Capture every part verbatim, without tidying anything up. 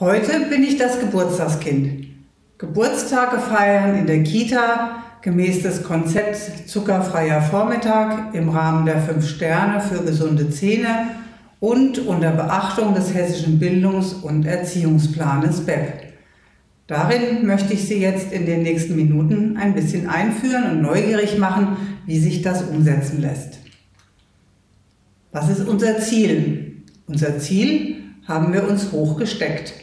Heute bin ich das Geburtstagskind. Geburtstage feiern in der Kita gemäß des Konzepts Zuckerfreier Vormittag im Rahmen der fünf Sterne für gesunde Zähne und unter Beachtung des Hessischen Bildungs- und Erziehungsplanes B E P. Darin möchte ich Sie jetzt in den nächsten Minuten ein bisschen einführen und neugierig machen, wie sich das umsetzen lässt. Was ist unser Ziel? Unser Ziel haben wir uns hoch gesteckt.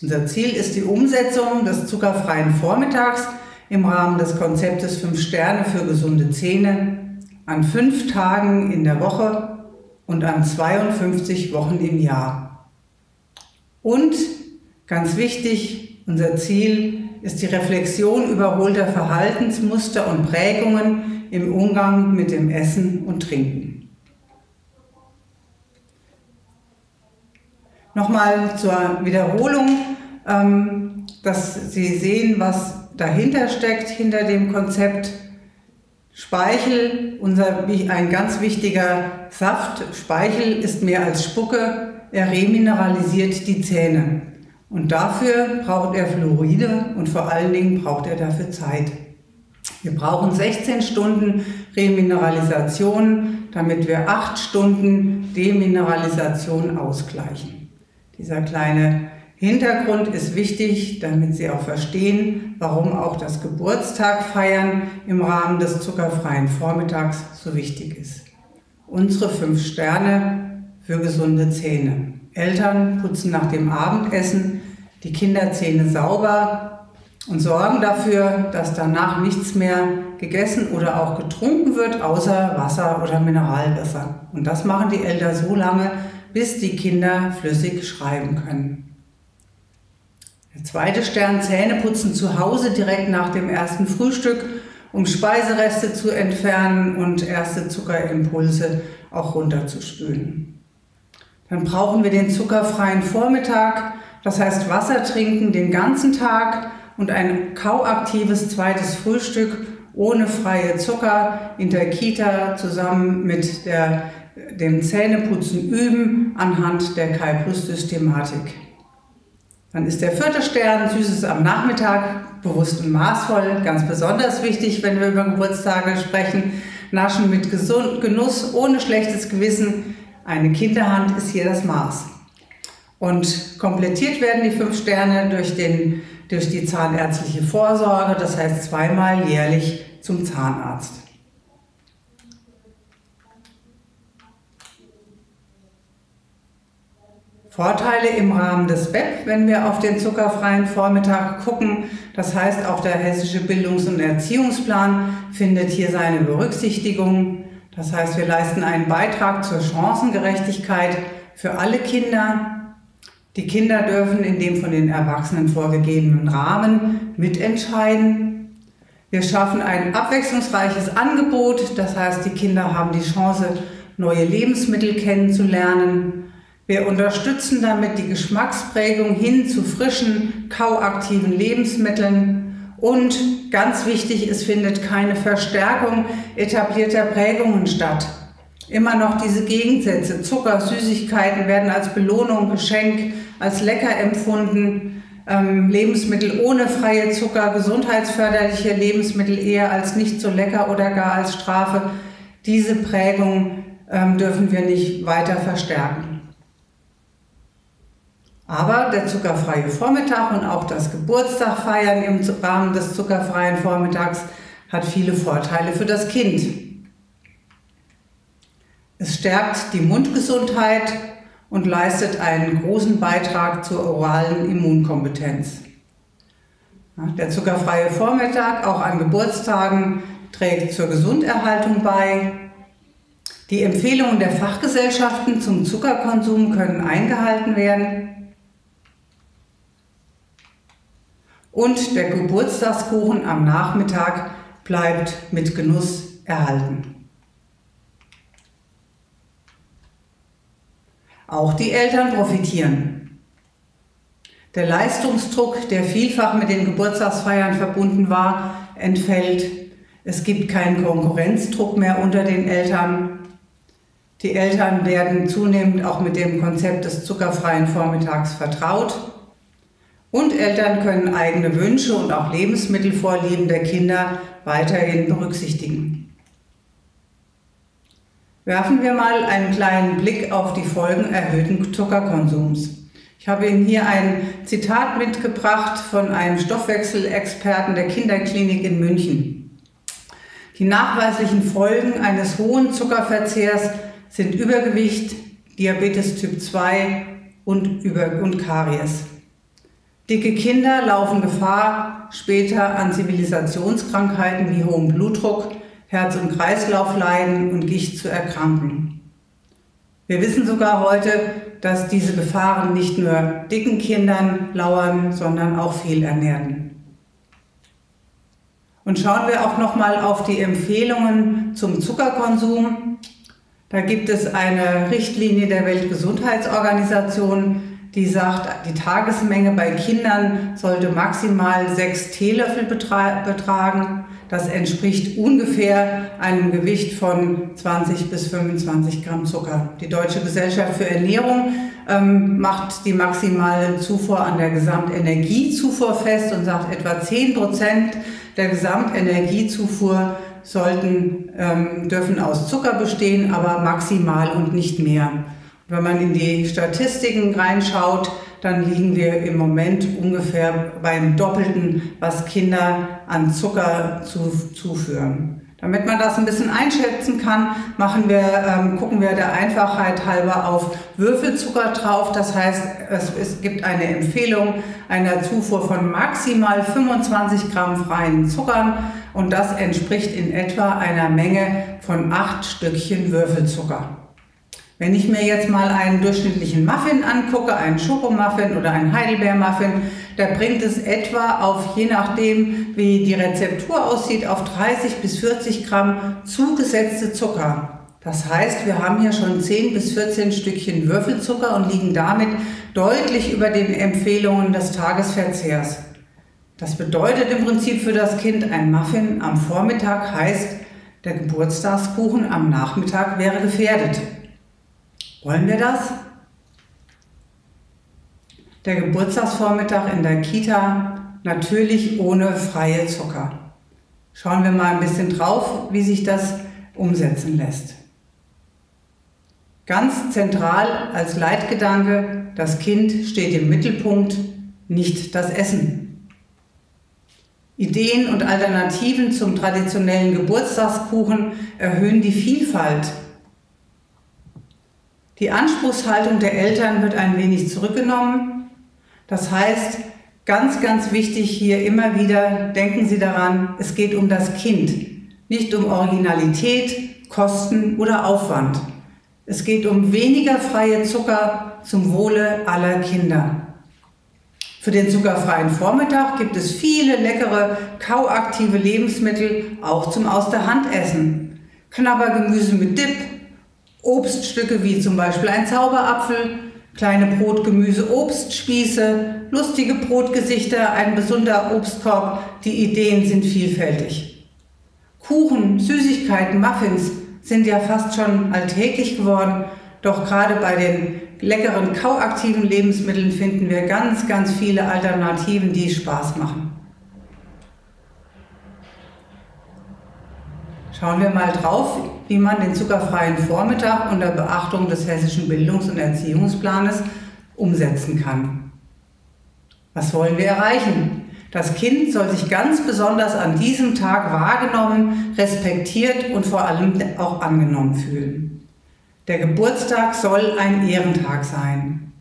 Unser Ziel ist die Umsetzung des zuckerfreien Vormittags im Rahmen des Konzeptes fünf Sterne für gesunde Zähne an fünf Tagen in der Woche und an zweiundfünfzig Wochen im Jahr. Und, ganz wichtig, unser Ziel ist die Reflexion überholter Verhaltensmuster und Prägungen im Umgang mit dem Essen und Trinken. Nochmal zur Wiederholung, dass Sie sehen, was dahinter steckt, hinter dem Konzept. Speichel, unser, ein ganz wichtiger Saft, Speichel ist mehr als Spucke, er remineralisiert die Zähne. Und dafür braucht er Fluoride und vor allen Dingen braucht er dafür Zeit. Wir brauchen sechzehn Stunden Remineralisation, damit wir acht Stunden Demineralisation ausgleichen. Dieser kleine Hintergrund ist wichtig, damit Sie auch verstehen, warum auch das Geburtstagfeiern im Rahmen des zuckerfreien Vormittags so wichtig ist. Unsere fünf Sterne für gesunde Zähne. Eltern putzen nach dem Abendessen die Kinderzähne sauber und sorgen dafür, dass danach nichts mehr gegessen oder auch getrunken wird, außer Wasser oder Mineralwasser. Und das machen die Eltern so lange, bis die Kinder flüssig schreiben können. Der zweite Stern, Zähneputzen zu Hause direkt nach dem ersten Frühstück, um Speisereste zu entfernen und erste Zuckerimpulse auch runterzuspülen. Dann brauchen wir den zuckerfreien Vormittag, das heißt Wasser trinken den ganzen Tag und ein kauaktives zweites Frühstück ohne freie Zucker in der Kita zusammen mit der, dem Zähneputzen üben anhand der Kaiplus-Systematik. Dann ist der vierte Stern, Süßes am Nachmittag, bewusst und maßvoll, ganz besonders wichtig, wenn wir über Geburtstage sprechen, Naschen mit Gesund, Genuss, ohne schlechtes Gewissen. Eine Kinderhand ist hier das Maß. Und komplettiert werden die fünf Sterne durch, den, durch die zahnärztliche Vorsorge, das heißt zweimal jährlich zum Zahnarzt. Vorteile im Rahmen des B E P, wenn wir auf den zuckerfreien Vormittag gucken, das heißt auch der Hessische Bildungs- und Erziehungsplan findet hier seine Berücksichtigung. Das heißt, wir leisten einen Beitrag zur Chancengerechtigkeit für alle Kinder. Die Kinder dürfen in dem von den Erwachsenen vorgegebenen Rahmen mitentscheiden. Wir schaffen ein abwechslungsreiches Angebot. Das heißt, die Kinder haben die Chance, neue Lebensmittel kennenzulernen. Wir unterstützen damit die Geschmacksprägung hin zu frischen, kauaktiven Lebensmitteln. Und ganz wichtig, es findet keine Verstärkung etablierter Prägungen statt. Immer noch diese Gegensätze, Zucker, Süßigkeiten werden als Belohnung, Geschenk, als lecker empfunden. Ähm, Lebensmittel ohne freie Zucker, gesundheitsförderliche Lebensmittel eher als nicht so lecker oder gar als Strafe. Diese Prägung ähm, dürfen wir nicht weiter verstärken. Aber der zuckerfreie Vormittag und auch das Geburtstagfeiern im Rahmen des zuckerfreien Vormittags hat viele Vorteile für das Kind. Es stärkt die Mundgesundheit und leistet einen großen Beitrag zur oralen Immunkompetenz. Der zuckerfreie Vormittag, auch an Geburtstagen, trägt zur Gesunderhaltung bei. Die Empfehlungen der Fachgesellschaften zum Zuckerkonsum können eingehalten werden. Und der Geburtstagskuchen am Nachmittag bleibt mit Genuss erhalten. Auch die Eltern profitieren. Der Leistungsdruck, der vielfach mit den Geburtstagsfeiern verbunden war, entfällt. Es gibt keinen Konkurrenzdruck mehr unter den Eltern. Die Eltern werden zunehmend auch mit dem Konzept des zuckerfreien Vormittags vertraut. Und Eltern können eigene Wünsche und auch Lebensmittelvorlieben der Kinder weiterhin berücksichtigen. Werfen wir mal einen kleinen Blick auf die Folgen erhöhten Zuckerkonsums. Ich habe Ihnen hier ein Zitat mitgebracht von einem Stoffwechselexperten der Kinderklinik in München. Die nachweislichen Folgen eines hohen Zuckerverzehrs sind Übergewicht, Diabetes Typ zwei und, Über- und Karies. Dicke Kinder laufen Gefahr, später an Zivilisationskrankheiten wie hohem Blutdruck, Herz- und Kreislaufleiden und Gicht zu erkranken. Wir wissen sogar heute, dass diese Gefahren nicht nur dicken Kindern lauern, sondern auch Fehlernährten. Und schauen wir auch nochmal auf die Empfehlungen zum Zuckerkonsum. Da gibt es eine Richtlinie der Weltgesundheitsorganisation, die sagt, die Tagesmenge bei Kindern sollte maximal sechs Teelöffel betra- betragen. Das entspricht ungefähr einem Gewicht von zwanzig bis fünfundzwanzig Gramm Zucker. Die Deutsche Gesellschaft für Ernährung ähm, macht die maximale Zufuhr an der Gesamtenergiezufuhr fest und sagt, etwa zehn Prozent der Gesamtenergiezufuhr sollten, ähm, dürfen aus Zucker bestehen, aber maximal und nicht mehr. Wenn man in die Statistiken reinschaut, dann liegen wir im Moment ungefähr beim Doppelten, was Kinder an Zucker zuführen. Damit man das ein bisschen einschätzen kann, machen wir, ähm, gucken wir der Einfachheit halber auf Würfelzucker drauf. Das heißt, es, es gibt eine Empfehlung einer Zufuhr von maximal fünfundzwanzig Gramm freien Zuckern und das entspricht in etwa einer Menge von acht Stückchen Würfelzucker. Wenn ich mir jetzt mal einen durchschnittlichen Muffin angucke, einen Schokomuffin oder einen Heidelbeermuffin, da bringt es etwa auf, je nachdem wie die Rezeptur aussieht, auf dreißig bis vierzig Gramm zugesetzte Zucker. Das heißt, wir haben hier schon zehn bis vierzehn Stückchen Würfelzucker und liegen damit deutlich über den Empfehlungen des Tagesverzehrs. Das bedeutet im Prinzip für das Kind, ein Muffin am Vormittag heißt, der Geburtstagskuchen am Nachmittag wäre gefährdet. Wollen wir das? Der Geburtstagsvormittag in der Kita natürlich ohne freie Zucker. Schauen wir mal ein bisschen drauf, wie sich das umsetzen lässt. Ganz zentral als Leitgedanke, das Kind steht im Mittelpunkt, nicht das Essen. Ideen und Alternativen zum traditionellen Geburtstagskuchen erhöhen die Vielfalt. Die Anspruchshaltung der Eltern wird ein wenig zurückgenommen. Das heißt, ganz, ganz wichtig hier immer wieder, denken Sie daran, es geht um das Kind, nicht um Originalität, Kosten oder Aufwand. Es geht um weniger freie Zucker zum Wohle aller Kinder. Für den zuckerfreien Vormittag gibt es viele leckere, kauaktive Lebensmittel, auch zum Aus der Hand essen. Knabbergemüse mit Dip, Obststücke wie zum Beispiel ein Zauberapfel, kleine Brotgemüse-Obstspieße, lustige Brotgesichter, ein gesunder Obstkorb, die Ideen sind vielfältig. Kuchen, Süßigkeiten, Muffins sind ja fast schon alltäglich geworden, doch gerade bei den leckeren kauaktiven Lebensmitteln finden wir ganz, ganz viele Alternativen, die Spaß machen. Schauen wir mal drauf, wie man den zuckerfreien Vormittag unter Beachtung des Hessischen Bildungs- und Erziehungsplanes umsetzen kann. Was wollen wir erreichen? Das Kind soll sich ganz besonders an diesem Tag wahrgenommen, respektiert und vor allem auch angenommen fühlen. Der Geburtstag soll ein Ehrentag sein.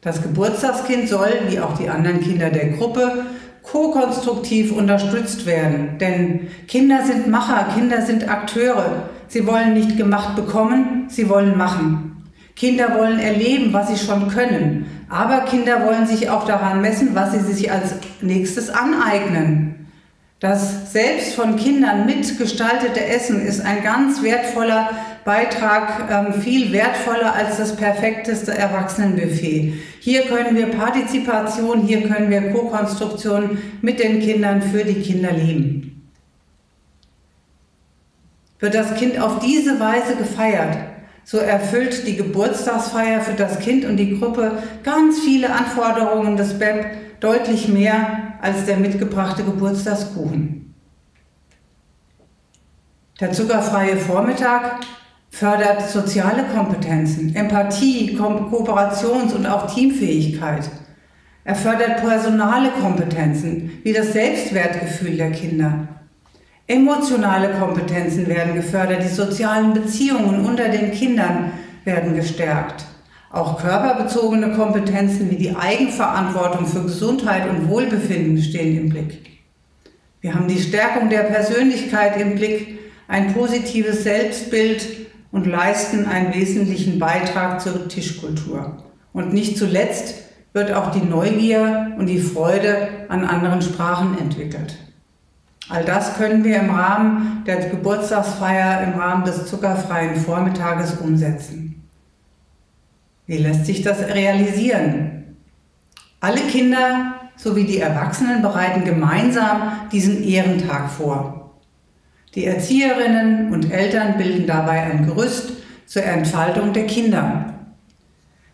Das Geburtstagskind soll, wie auch die anderen Kinder der Gruppe, ko-konstruktiv unterstützt werden, denn Kinder sind Macher, Kinder sind Akteure. Sie wollen nicht gemacht bekommen, sie wollen machen. Kinder wollen erleben, was sie schon können, aber Kinder wollen sich auch daran messen, was sie sich als nächstes aneignen. Das selbst von Kindern mitgestaltete Essen ist ein ganz wertvoller Beitrag, viel wertvoller als das perfekteste Erwachsenenbuffet. Hier können wir Partizipation, hier können wir Ko-Konstruktion mit den Kindern für die Kinder leben. Wird das Kind auf diese Weise gefeiert, So erfüllt die Geburtstagsfeier für das Kind und die Gruppe ganz viele Anforderungen des B E P, deutlich mehr als der mitgebrachte Geburtstagskuchen. Der zuckerfreie Vormittag fördert soziale Kompetenzen, Empathie, Ko- Kooperations- und auch Teamfähigkeit. Er fördert personale Kompetenzen, wie das Selbstwertgefühl der Kinder. Emotionale Kompetenzen werden gefördert, die sozialen Beziehungen unter den Kindern werden gestärkt. Auch körperbezogene Kompetenzen wie die Eigenverantwortung für Gesundheit und Wohlbefinden stehen im Blick. Wir haben die Stärkung der Persönlichkeit im Blick, ein positives Selbstbild und leisten einen wesentlichen Beitrag zur Tischkultur. Und nicht zuletzt wird auch die Neugier und die Freude an anderen Sprachen entwickelt. All das können wir im Rahmen der Geburtstagsfeier, im Rahmen des zuckerfreien Vormittages umsetzen. Wie lässt sich das realisieren? Alle Kinder sowie die Erwachsenen bereiten gemeinsam diesen Ehrentag vor. Die Erzieherinnen und Eltern bilden dabei ein Gerüst zur Entfaltung der Kinder.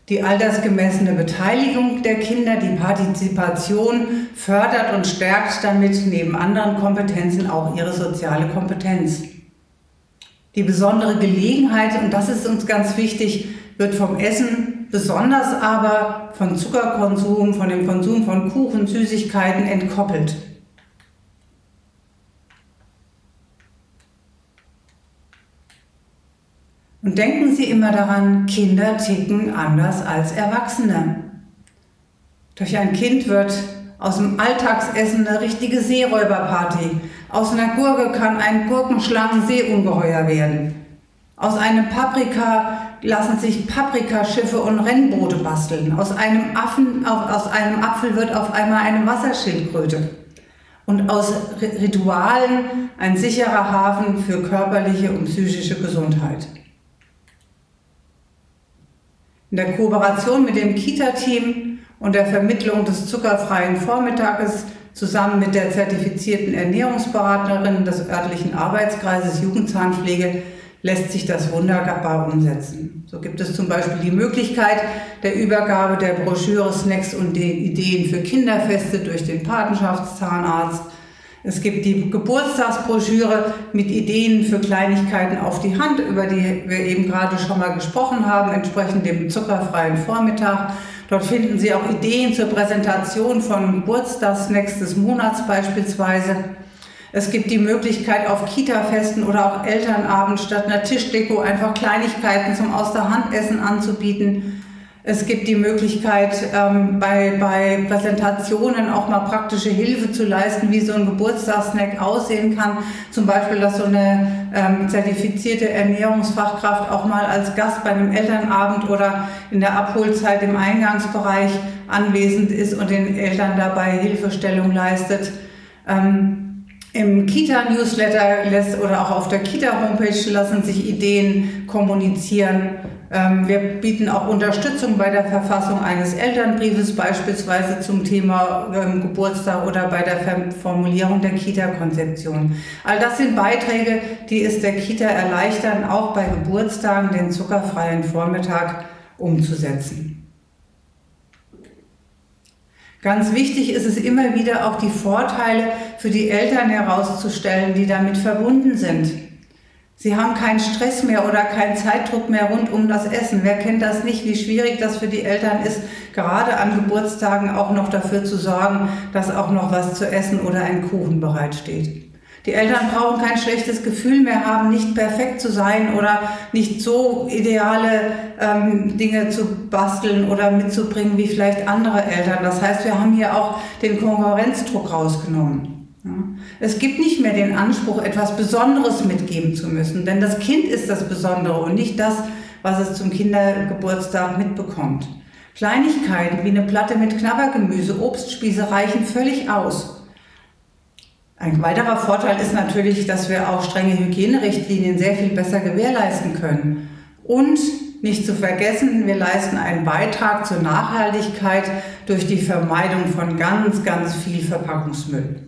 Die altersgemessene Beteiligung der Kinder, die Partizipation fördert und stärkt damit neben anderen Kompetenzen auch ihre soziale Kompetenz. Die besondere Gelegenheit, und das ist uns ganz wichtig, wird vom Essen, besonders aber von Zuckerkonsum, von dem Konsum von Kuchen, Süßigkeiten entkoppelt. Und denken Sie immer daran, Kinder ticken anders als Erwachsene. Durch ein Kind wird aus dem Alltagsessen eine richtige Seeräuberparty. Aus einer Gurke kann ein Gurkenschlangenseeungeheuer werden. Aus einem Paprika lassen sich Paprikaschiffe und Rennboote basteln. Aus einem, Affen, aus einem Apfel wird auf einmal eine Wasserschildkröte. Und aus Ritualen ein sicherer Hafen für körperliche und psychische Gesundheit. In der Kooperation mit dem Kita-Team und der Vermittlung des zuckerfreien Vormittages zusammen mit der zertifizierten Ernährungsberaterin des örtlichen Arbeitskreises Jugendzahnpflege lässt sich das wunderbar umsetzen. So gibt es zum Beispiel die Möglichkeit der Übergabe der Broschüre Snacks und Ideen für Kinderfeste durch den Patenschaftszahnarzt. Es gibt die Geburtstagsbroschüre mit Ideen für Kleinigkeiten auf die Hand, über die wir eben gerade schon mal gesprochen haben, entsprechend dem zuckerfreien Vormittag. Dort finden Sie auch Ideen zur Präsentation von Geburtstagssnacks des Monats beispielsweise. Es gibt die Möglichkeit, auf Kita-Festen oder auch Elternabend statt einer Tischdeko einfach Kleinigkeiten zum Aus der Hand essen anzubieten. Es gibt die Möglichkeit, ähm, bei, bei Präsentationen auch mal praktische Hilfe zu leisten, wie so ein Geburtstagssnack aussehen kann. Zum Beispiel, dass so eine ähm, zertifizierte Ernährungsfachkraft auch mal als Gast bei einem Elternabend oder in der Abholzeit im Eingangsbereich anwesend ist und den Eltern dabei Hilfestellung leistet. Ähm, Im Kita-Newsletter lässt oder auch auf der Kita-Homepage lassen sich Ideen kommunizieren. Wir bieten auch Unterstützung bei der Verfassung eines Elternbriefes, beispielsweise zum Thema Geburtstag oder bei der Formulierung der Kita-Konzeption. All das sind Beiträge, die es der Kita erleichtern, auch bei Geburtstagen den zuckerfreien Vormittag umzusetzen. Ganz wichtig ist es immer wieder, auch die Vorteile für die Eltern herauszustellen, die damit verbunden sind. Sie haben keinen Stress mehr oder keinen Zeitdruck mehr rund um das Essen. Wer kennt das nicht, wie schwierig das für die Eltern ist, gerade an Geburtstagen auch noch dafür zu sorgen, dass auch noch was zu essen oder ein Kuchen bereitsteht. Die Eltern brauchen kein schlechtes Gefühl mehr haben, nicht perfekt zu sein oder nicht so ideale ähm, Dinge zu basteln oder mitzubringen wie vielleicht andere Eltern. Das heißt, wir haben hier auch den Konkurrenzdruck rausgenommen. Ja. Es gibt nicht mehr den Anspruch, etwas Besonderes mitgeben zu müssen, denn das Kind ist das Besondere und nicht das, was es zum Kindergeburtstag mitbekommt. Kleinigkeiten wie eine Platte mit Knabbergemüse, Obstspieße reichen völlig aus. Ein weiterer Vorteil ist natürlich, dass wir auch strenge Hygienerichtlinien sehr viel besser gewährleisten können. Und nicht zu vergessen, wir leisten einen Beitrag zur Nachhaltigkeit durch die Vermeidung von ganz, ganz viel Verpackungsmüll.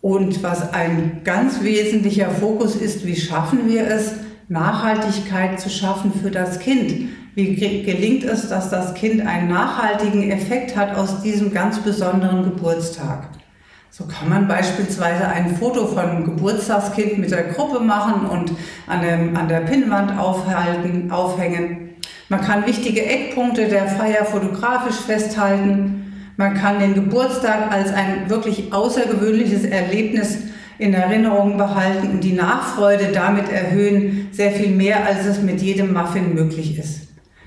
Und was ein ganz wesentlicher Fokus ist, wie schaffen wir es, Nachhaltigkeit zu schaffen für das Kind. Wie gelingt es, dass das Kind einen nachhaltigen Effekt hat aus diesem ganz besonderen Geburtstag? So kann man beispielsweise ein Foto von einem Geburtstagskind mit der Gruppe machen und an der, an der Pinnwand aufhalten, aufhängen. Man kann wichtige Eckpunkte der Feier fotografisch festhalten. Man kann den Geburtstag als ein wirklich außergewöhnliches Erlebnis in Erinnerung behalten und die Nachfreude damit erhöhen, sehr viel mehr, als es mit jedem Muffin möglich ist.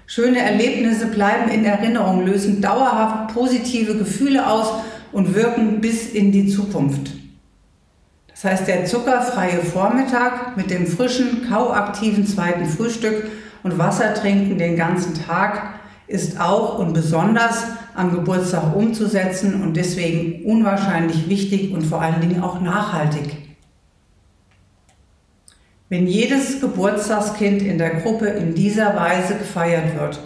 Schöne Erlebnisse bleiben in Erinnerung, lösen dauerhaft positive Gefühle aus und wirken bis in die Zukunft. Das heißt, der zuckerfreie Vormittag mit dem frischen, kauaktiven zweiten Frühstück und Wasser trinken den ganzen Tag ist auch und besonders am Geburtstag umzusetzen und deswegen unwahrscheinlich wichtig und vor allen Dingen auch nachhaltig. Wenn jedes Geburtstagskind in der Gruppe in dieser Weise gefeiert wird,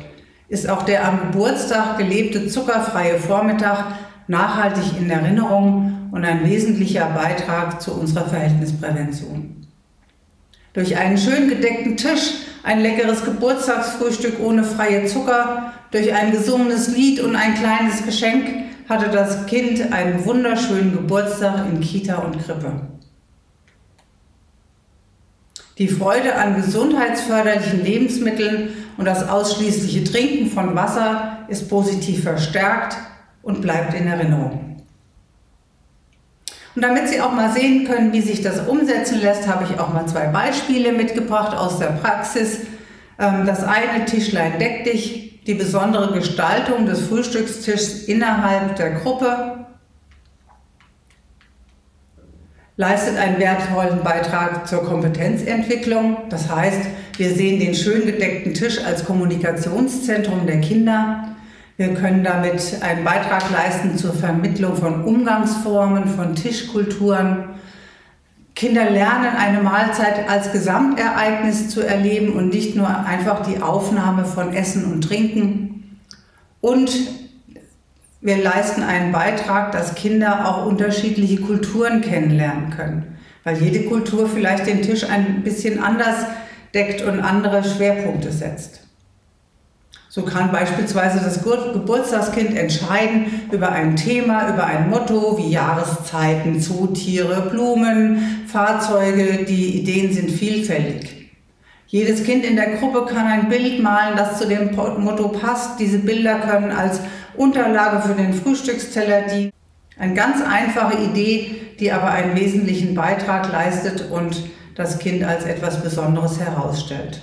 ist auch der am Geburtstag gelebte zuckerfreie Vormittag nachhaltig in Erinnerung und ein wesentlicher Beitrag zu unserer Verhältnisprävention. Durch einen schön gedeckten Tisch, ein leckeres Geburtstagsfrühstück ohne freie Zucker, durch ein gesungenes Lied und ein kleines Geschenk hatte das Kind einen wunderschönen Geburtstag in Kita und Krippe. Die Freude an gesundheitsförderlichen Lebensmitteln und das ausschließliche Trinken von Wasser ist positiv verstärkt und bleibt in Erinnerung. Und damit Sie auch mal sehen können, wie sich das umsetzen lässt, habe ich auch mal zwei Beispiele mitgebracht aus der Praxis. Das eine, Tischlein deck dich, die besondere Gestaltung des Frühstückstischs innerhalb der Gruppe leistet einen wertvollen Beitrag zur Kompetenzentwicklung. Das heißt, wir sehen den schön gedeckten Tisch als Kommunikationszentrum der Kinder. Wir können damit einen Beitrag leisten zur Vermittlung von Umgangsformen, von Tischkulturen. Kinder lernen, eine Mahlzeit als Gesamtereignis zu erleben und nicht nur einfach die Aufnahme von Essen und Trinken. Und wir leisten einen Beitrag, dass Kinder auch unterschiedliche Kulturen kennenlernen können, weil jede Kultur vielleicht den Tisch ein bisschen anders deckt und andere Schwerpunkte setzt. So kann beispielsweise das Geburtstagskind entscheiden über ein Thema, über ein Motto wie Jahreszeiten, Zootiere, Blumen, Fahrzeuge. Die Ideen sind vielfältig. Jedes Kind in der Gruppe kann ein Bild malen, das zu dem Motto passt. Diese Bilder können als Unterlage für den Frühstücksteller dienen. Eine ganz einfache Idee, die aber einen wesentlichen Beitrag leistet und das Kind als etwas Besonderes herausstellt.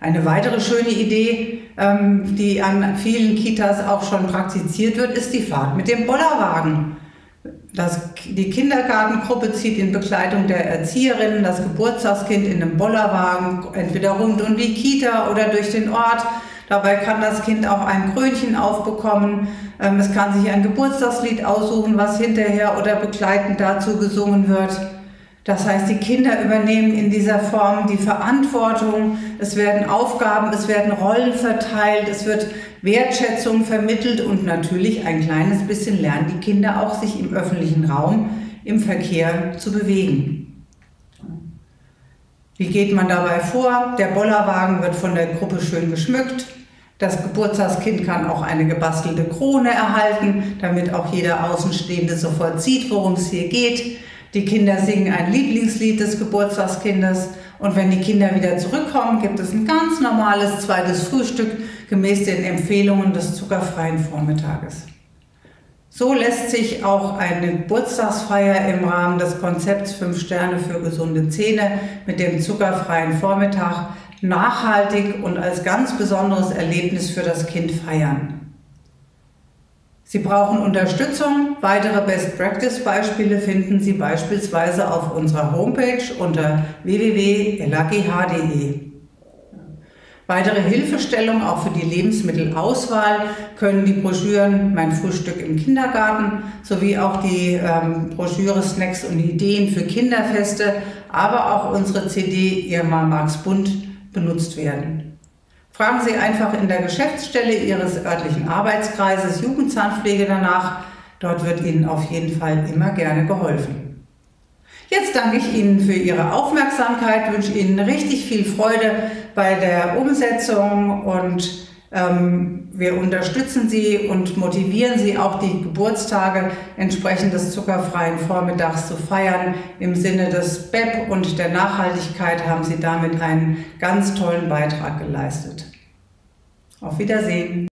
Eine weitere schöne Idee, die an vielen Kitas auch schon praktiziert wird, ist die Fahrt mit dem Bollerwagen. Das, die Kindergartengruppe zieht in Begleitung der Erzieherinnen das Geburtstagskind in einem Bollerwagen, entweder rund um die Kita oder durch den Ort. Dabei kann das Kind auch ein Krönchen aufbekommen. Es kann sich ein Geburtstagslied aussuchen, was hinterher oder begleitend dazu gesungen wird. Das heißt, die Kinder übernehmen in dieser Form die Verantwortung, es werden Aufgaben, es werden Rollen verteilt, es wird Wertschätzung vermittelt und natürlich ein kleines bisschen lernen die Kinder auch, sich im öffentlichen Raum, im Verkehr zu bewegen. Wie geht man dabei vor? Der Bollerwagen wird von der Gruppe schön geschmückt. Das Geburtstagskind kann auch eine gebastelte Krone erhalten, damit auch jeder Außenstehende sofort sieht, worum es hier geht. Die Kinder singen ein Lieblingslied des Geburtstagskindes und wenn die Kinder wieder zurückkommen, gibt es ein ganz normales zweites Frühstück gemäß den Empfehlungen des zuckerfreien Vormittages. So lässt sich auch eine Geburtstagsfeier im Rahmen des Konzepts fünf Sterne für gesunde Zähne mit dem zuckerfreien Vormittag nachhaltig und als ganz besonderes Erlebnis für das Kind feiern. Sie brauchen Unterstützung. Weitere Best-Practice-Beispiele finden Sie beispielsweise auf unserer Homepage unter w w w punkt l a g h punkt d e. Weitere Hilfestellungen auch für die Lebensmittelauswahl können die Broschüren Mein Frühstück im Kindergarten sowie auch die ähm, Broschüre Snacks und Ideen für Kinderfeste, aber auch unsere C D Irma Marx Bund benutzt werden. Fragen Sie einfach in der Geschäftsstelle Ihres örtlichen Arbeitskreises Jugendzahnpflege danach. Dort wird Ihnen auf jeden Fall immer gerne geholfen. Jetzt danke ich Ihnen für Ihre Aufmerksamkeit, wünsche Ihnen richtig viel Freude bei der Umsetzung und ähm, wir unterstützen Sie und motivieren Sie auch, die Geburtstage entsprechend des zuckerfreien Vormittags zu feiern. Im Sinne des B E P und der Nachhaltigkeit haben Sie damit einen ganz tollen Beitrag geleistet. Auf Wiedersehen!